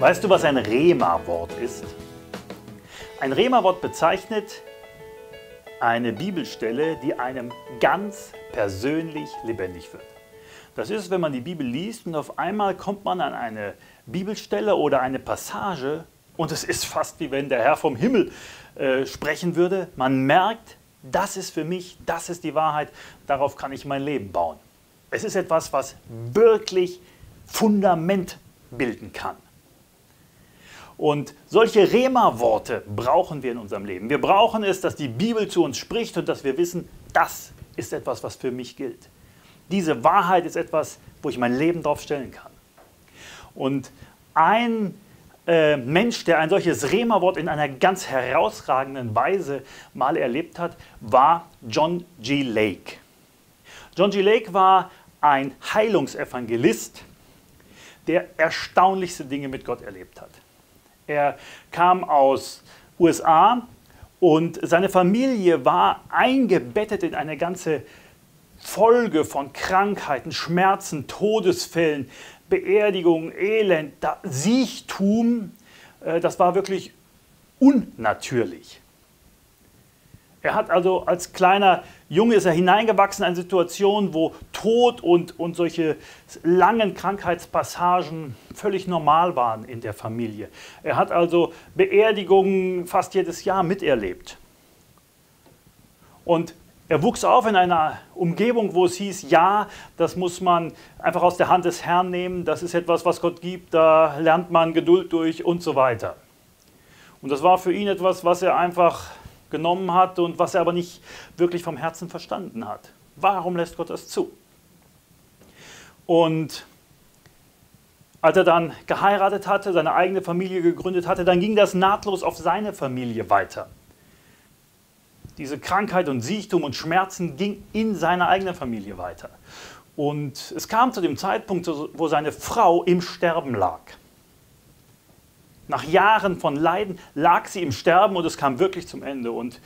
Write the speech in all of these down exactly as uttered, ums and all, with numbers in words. Weißt du, was ein Rema-Wort ist? Ein Rema-Wort bezeichnet eine Bibelstelle, die einem ganz persönlich lebendig wird. Das ist, wenn man die Bibel liest und auf einmal kommt man an eine Bibelstelle oder eine Passage und es ist fast wie wenn der Herr vom Himmel äh, sprechen würde. Man merkt, das ist für mich, das ist die Wahrheit, darauf kann ich mein Leben bauen. Es ist etwas, was wirklich Fundament bilden kann. Und solche Rema-Worte brauchen wir in unserem Leben. Wir brauchen es, dass die Bibel zu uns spricht und dass wir wissen, das ist etwas, was für mich gilt. Diese Wahrheit ist etwas, wo ich mein Leben drauf stellen kann. Und ein äh, Mensch, der ein solches Rema-Wort in einer ganz herausragenden Weise mal erlebt hat, war John G. Lake. John G. Lake war ein Heilungsevangelist, der erstaunlichste Dinge mit Gott erlebt hat. Er kam aus den U S A und seine Familie war eingebettet in eine ganze Folge von Krankheiten, Schmerzen, Todesfällen, Beerdigungen, Elend, Siechtum. Das war wirklich unnatürlich. Er hat also als kleiner Junge ist er hineingewachsen in eine Situation, wo Tod und, und solche langen Krankheitspassagen völlig normal waren in der Familie. Er hat also Beerdigungen fast jedes Jahr miterlebt. Und er wuchs auf in einer Umgebung, wo es hieß, ja, das muss man einfach aus der Hand des Herrn nehmen, das ist etwas, was Gott gibt, da lernt man Geduld durch und so weiter. Und das war für ihn etwas, was er einfach genommen hat und was er aber nicht wirklich vom Herzen verstanden hat. Warum lässt Gott das zu? Und als er dann geheiratet hatte, seine eigene Familie gegründet hatte, dann ging das nahtlos auf seine Familie weiter. Diese Krankheit und Siechtum und Schmerzen ging in seiner eigenen Familie weiter. Und es kam zu dem Zeitpunkt, wo seine Frau im Sterben lag. Nach Jahren von Leiden lag sie im Sterben und es kam wirklich zum Ende. Und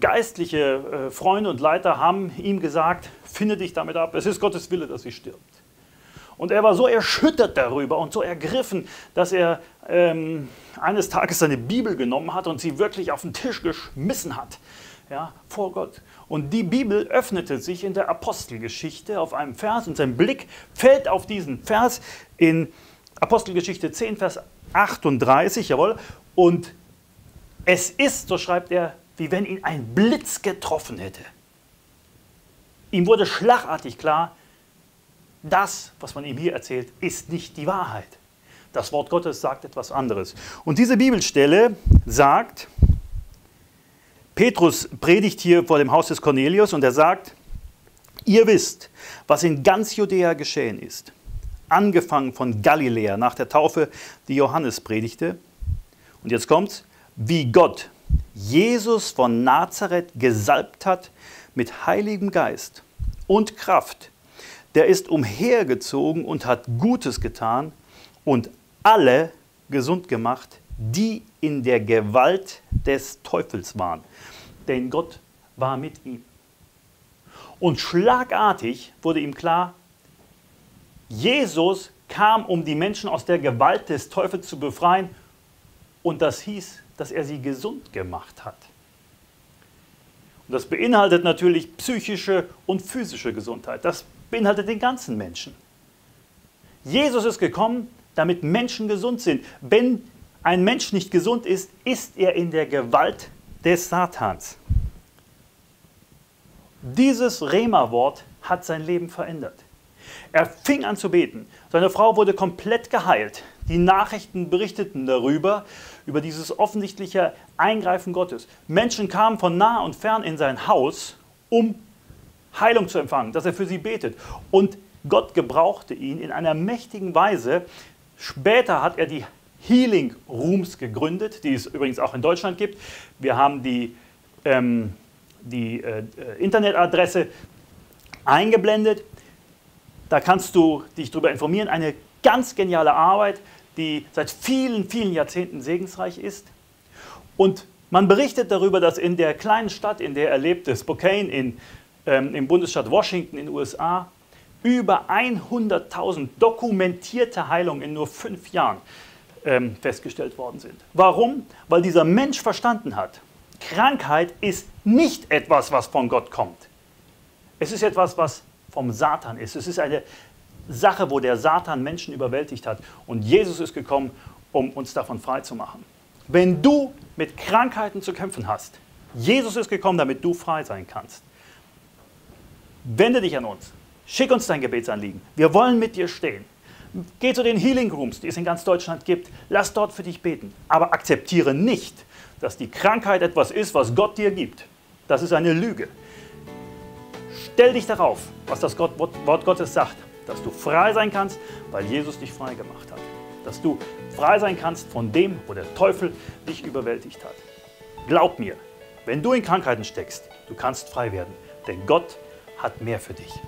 geistliche äh, Freunde und Leiter haben ihm gesagt, finde dich damit ab, es ist Gottes Wille, dass sie stirbt. Und er war so erschüttert darüber und so ergriffen, dass er ähm, eines Tages seine Bibel genommen hat und sie wirklich auf den Tisch geschmissen hat, ja, vor Gott. Und die Bibel öffnete sich in der Apostelgeschichte auf einem Vers und sein Blick fällt auf diesen Vers in Apostelgeschichte zehn, Vers achtunddreißig, jawohl, und es ist, so schreibt er, wie wenn ihn ein Blitz getroffen hätte. Ihm wurde schlagartig klar, das, was man ihm hier erzählt, ist nicht die Wahrheit. Das Wort Gottes sagt etwas anderes. Und diese Bibelstelle sagt, Petrus predigt hier vor dem Haus des Kornelius und er sagt, ihr wisst, was in ganz Judäa geschehen ist. Angefangen von Galiläa nach der Taufe, die Johannes predigte. Und jetzt kommt's, wie Gott Jesus von Nazareth gesalbt hat mit Heiligem Geist und Kraft. Der ist umhergezogen und hat Gutes getan und alle gesund gemacht, die in der Gewalt des Teufels waren. Denn Gott war mit ihm. Und schlagartig wurde ihm klar, Jesus kam, um die Menschen aus der Gewalt des Teufels zu befreien und das hieß, dass er sie gesund gemacht hat. Und das beinhaltet natürlich psychische und physische Gesundheit. Das beinhaltet den ganzen Menschen. Jesus ist gekommen, damit Menschen gesund sind. Wenn ein Mensch nicht gesund ist, ist er in der Gewalt des Satans. Dieses Rema-Wort hat sein Leben verändert. Er fing an zu beten. Seine Frau wurde komplett geheilt. Die Nachrichten berichteten darüber, über dieses offensichtliche Eingreifen Gottes. Menschen kamen von nah und fern in sein Haus, um Heilung zu empfangen, dass er für sie betet. Und Gott gebrauchte ihn in einer mächtigen Weise. Später hat er die Healing Rooms gegründet, die es übrigens auch in Deutschland gibt. Wir haben die, ähm, die äh, Internetadresse eingeblendet. Da kannst du dich darüber informieren. Eine ganz geniale Arbeit, die seit vielen, vielen Jahrzehnten segensreich ist. Und man berichtet darüber, dass in der kleinen Stadt, in der er lebte, Spokane, in, ähm, im Bundesstaat Washington in den U S A, über hunderttausend dokumentierte Heilungen in nur fünf Jahren ähm, festgestellt worden sind. Warum? Weil dieser Mensch verstanden hat, Krankheit ist nicht etwas, was von Gott kommt. Es ist etwas, was vom Satan ist. Es ist eine Sache, wo der Satan Menschen überwältigt hat. Und Jesus ist gekommen, um uns davon freizumachen. Wenn du mit Krankheiten zu kämpfen hast, Jesus ist gekommen, damit du frei sein kannst. Wende dich an uns. Schick uns dein Gebetsanliegen. Wir wollen mit dir stehen. Geh zu den Healing Rooms, die es in ganz Deutschland gibt. Lass dort für dich beten. Aber akzeptiere nicht, dass die Krankheit etwas ist, was Gott dir gibt. Das ist eine Lüge. Stell dich darauf, was das Gott, Wort Gottes sagt, dass du frei sein kannst, weil Jesus dich frei gemacht hat. Dass du frei sein kannst von dem, wo der Teufel dich überwältigt hat. Glaub mir, wenn du in Krankheiten steckst, du kannst frei werden, denn Gott hat mehr für dich.